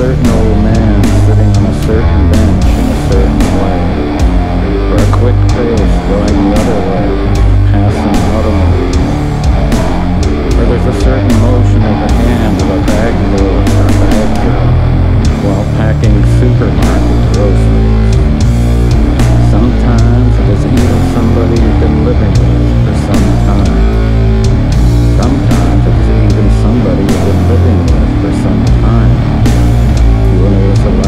certain old man sitting on a certain bench in a certain way, or a quick pace going the other way, passing automobiles, or there's a certain motion of the hand of a bag mule or a bag girl while packing supermarket groceries. Sometimes it is even somebody you've been living with for some time. Sometimes it is even somebody you've been living with for some time. You will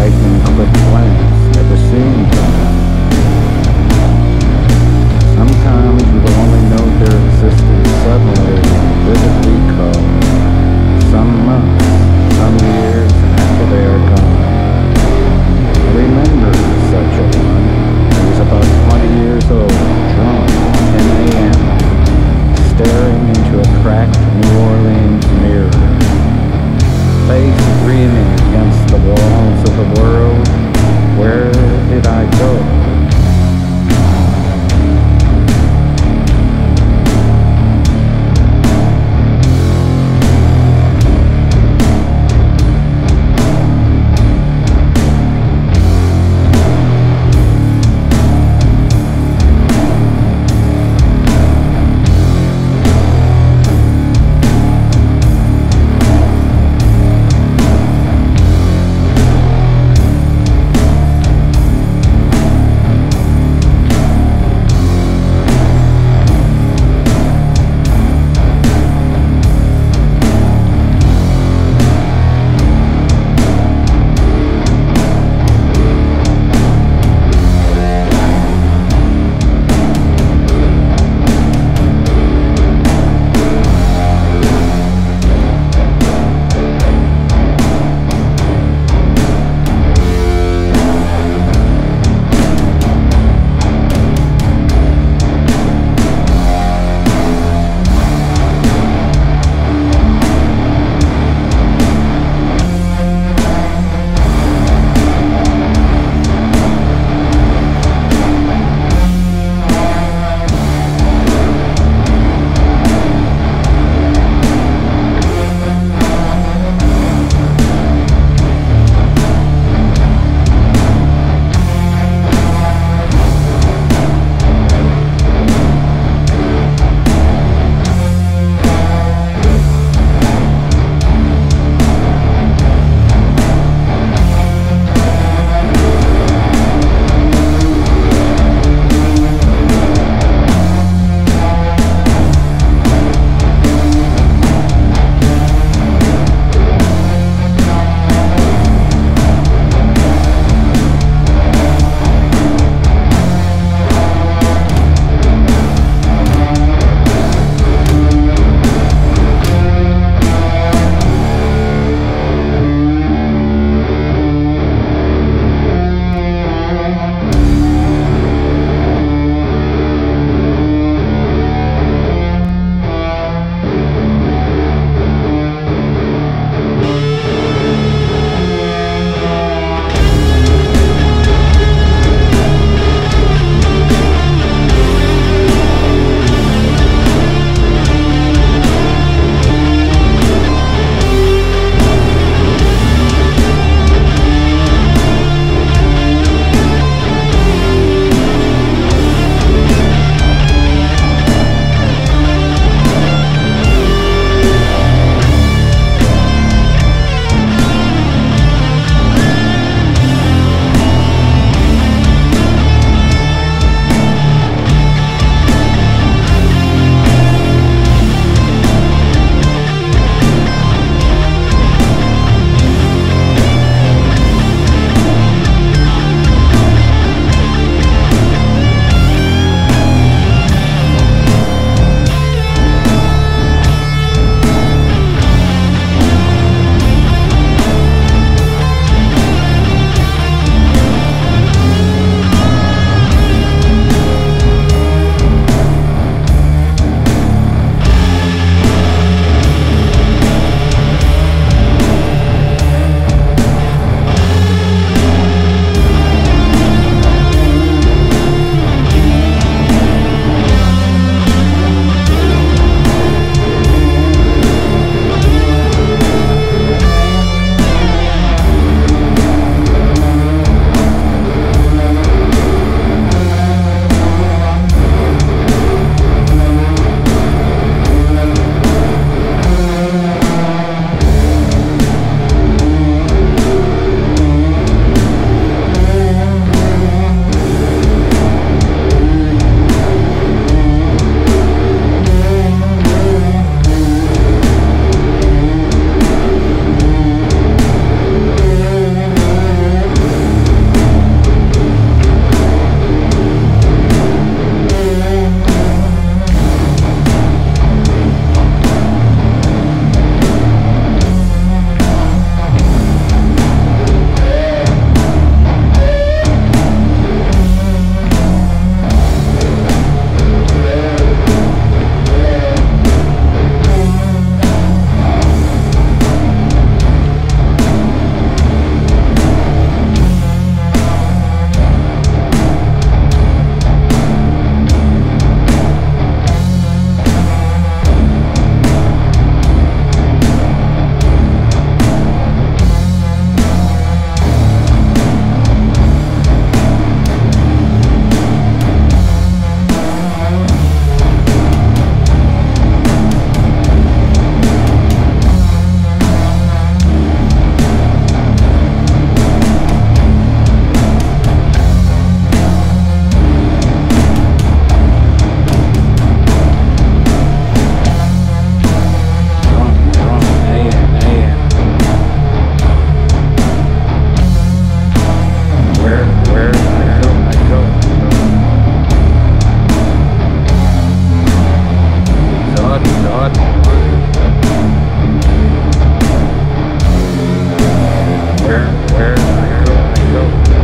Where do I go?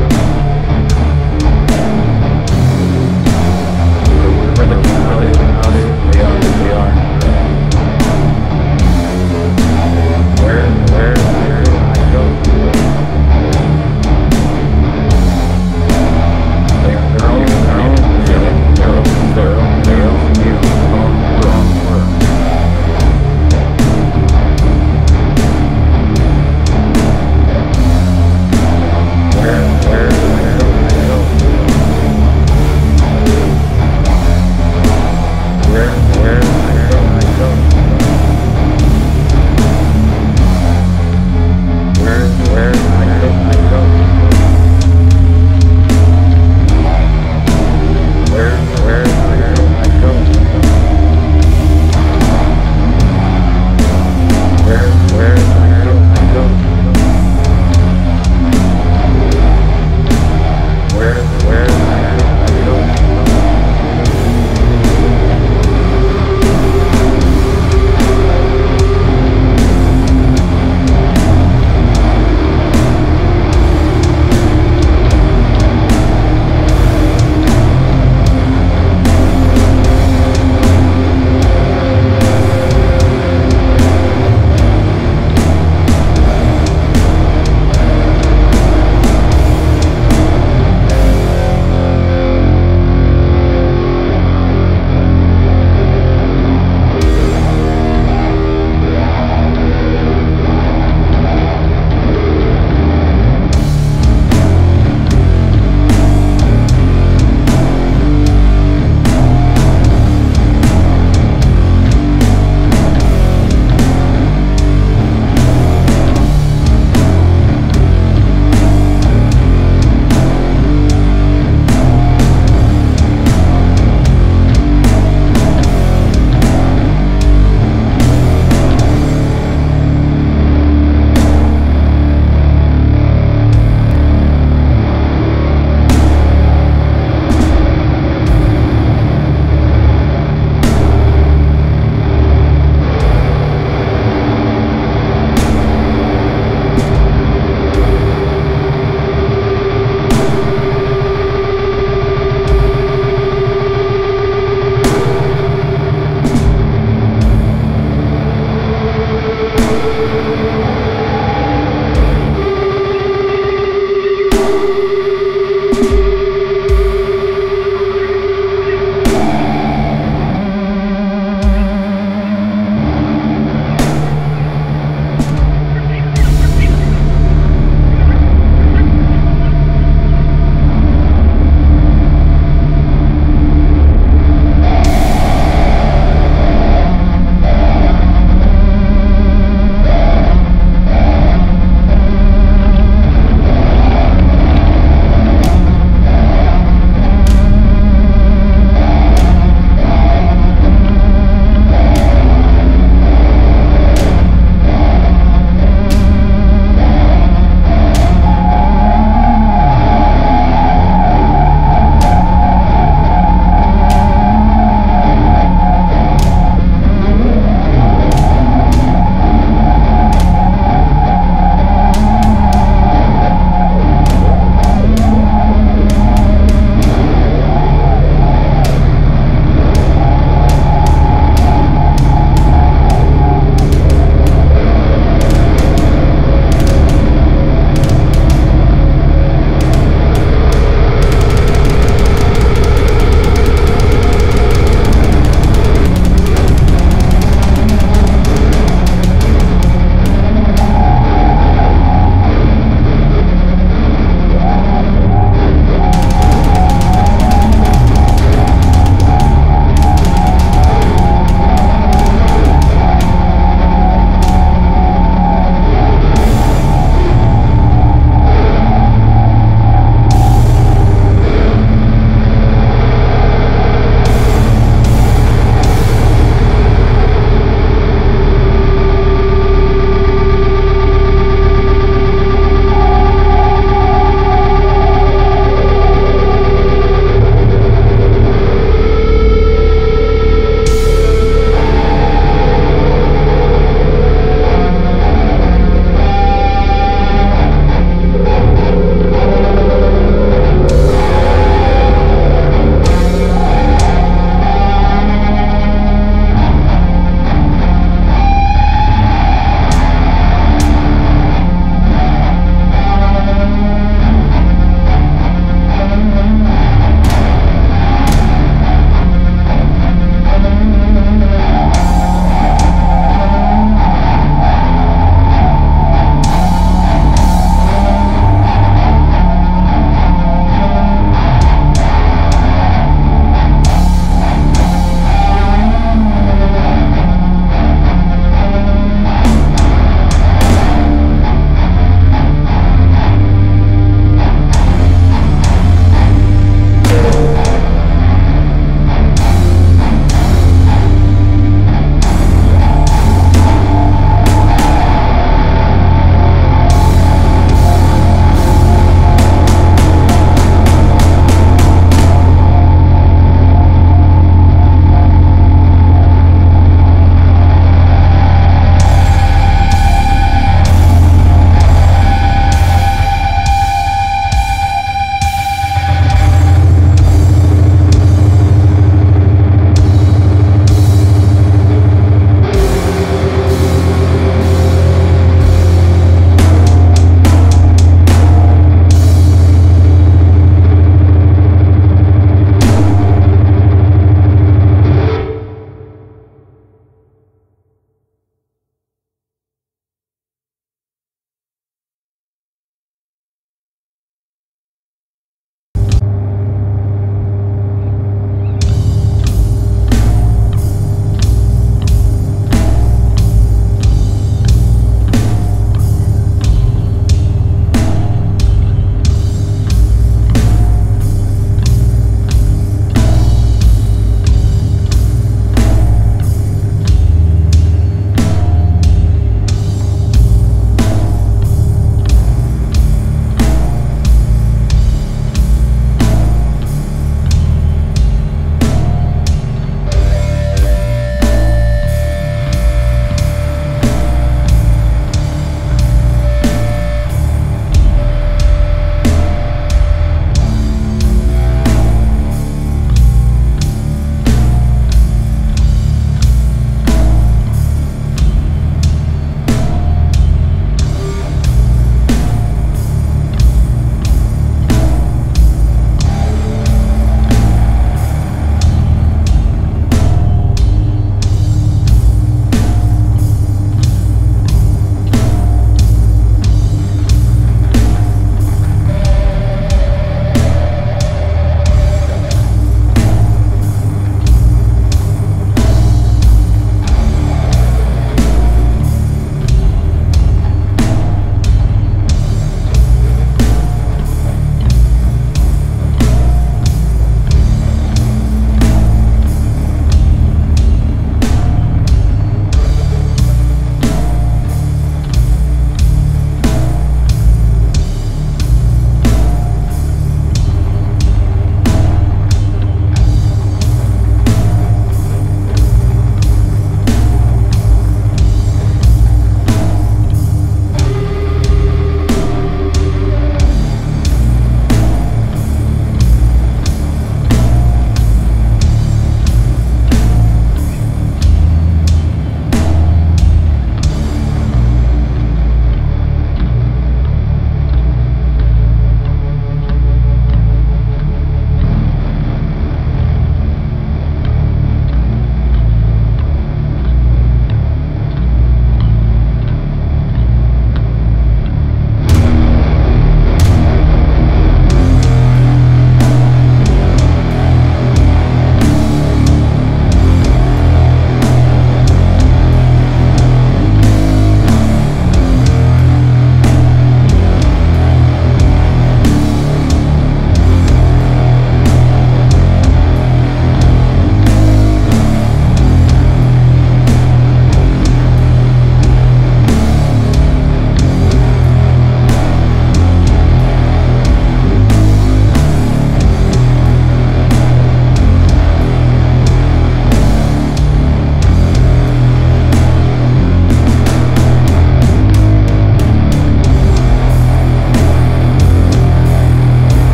Where the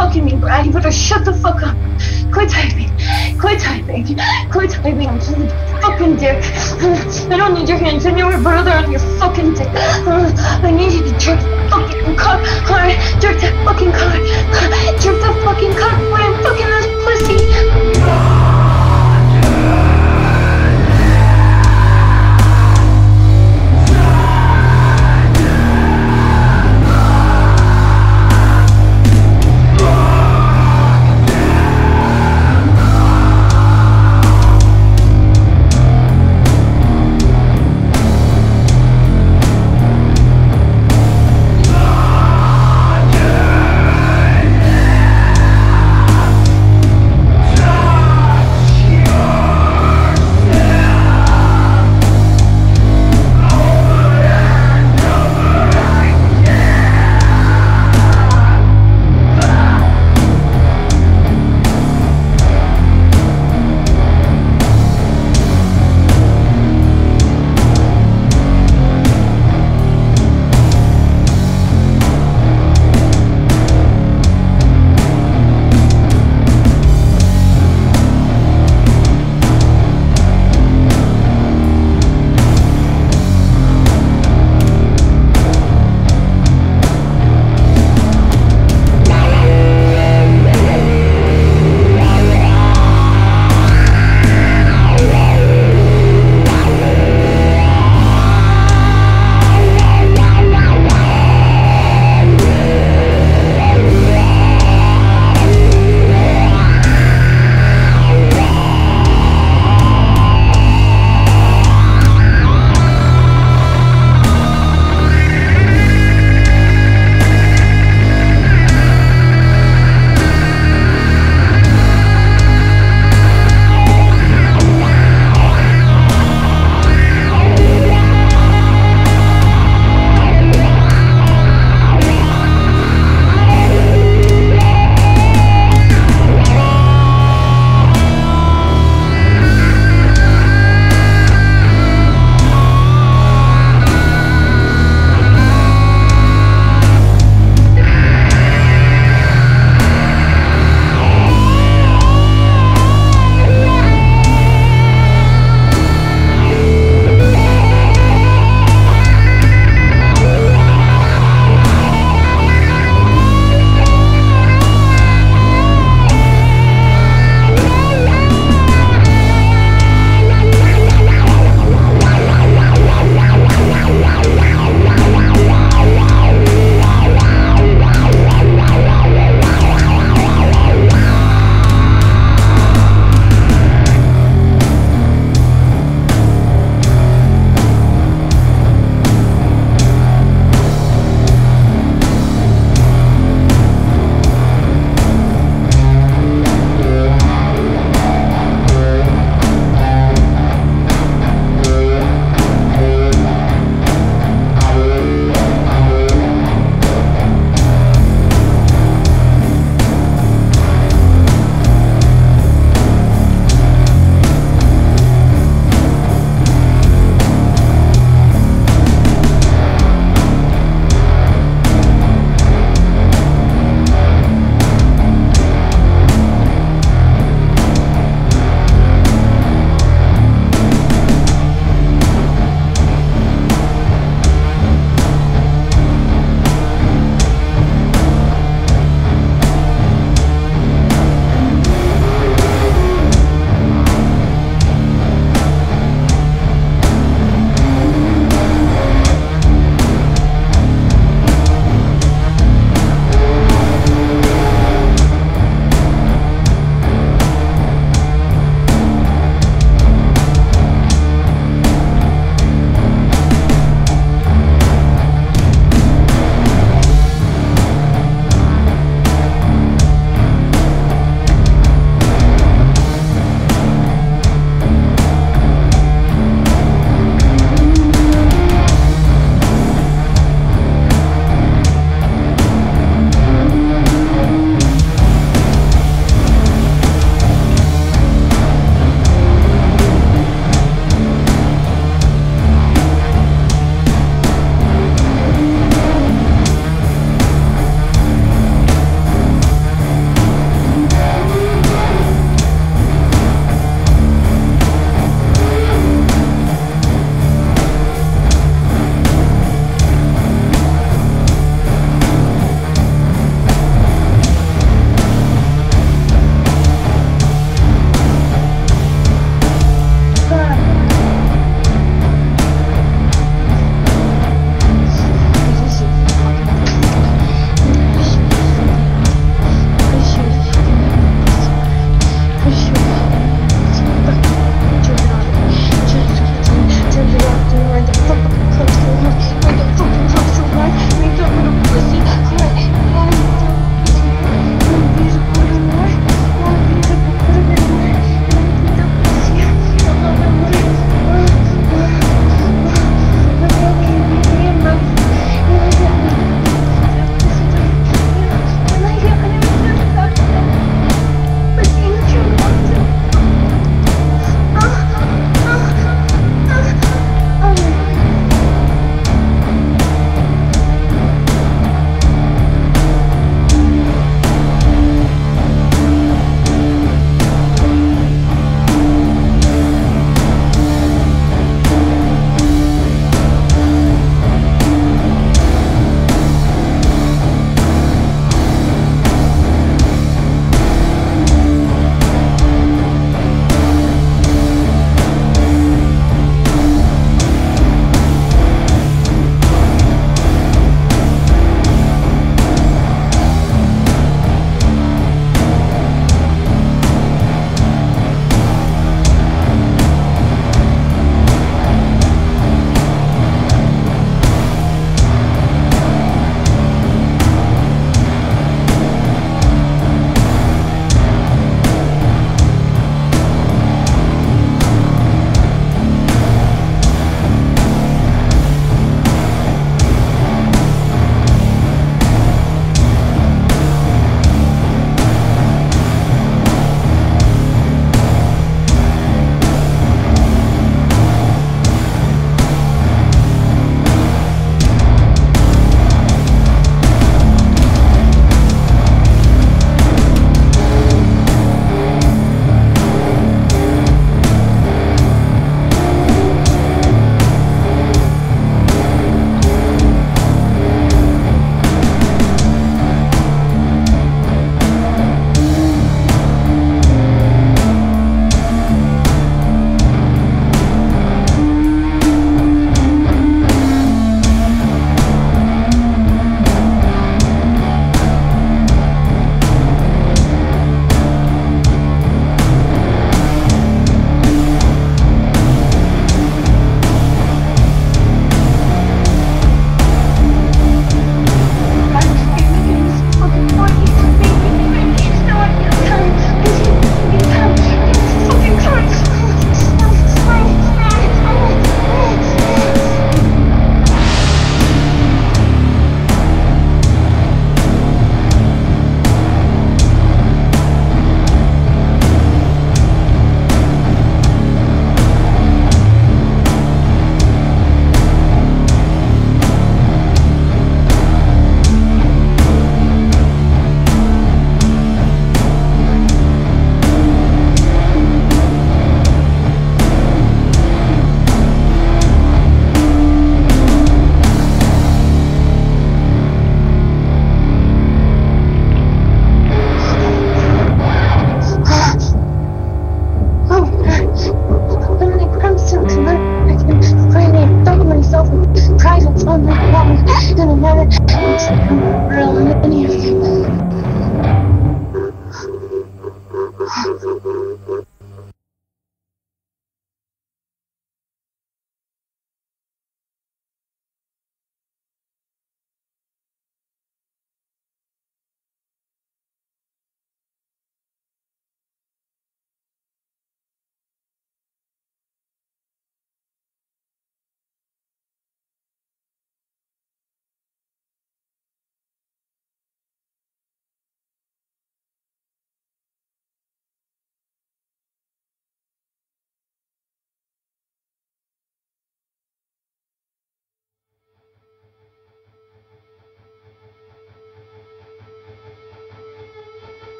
fucking me, Brad. You better shut the fuck up. Quit typing. Quit typing. Quit typing. I'm just a fucking dick. I don't need your hands anywhere but on your fucking dick. I need you to jerk the fucking cock hard. Jerk that fucking cock. Jerk the fucking cock when I'm fucking this pussy.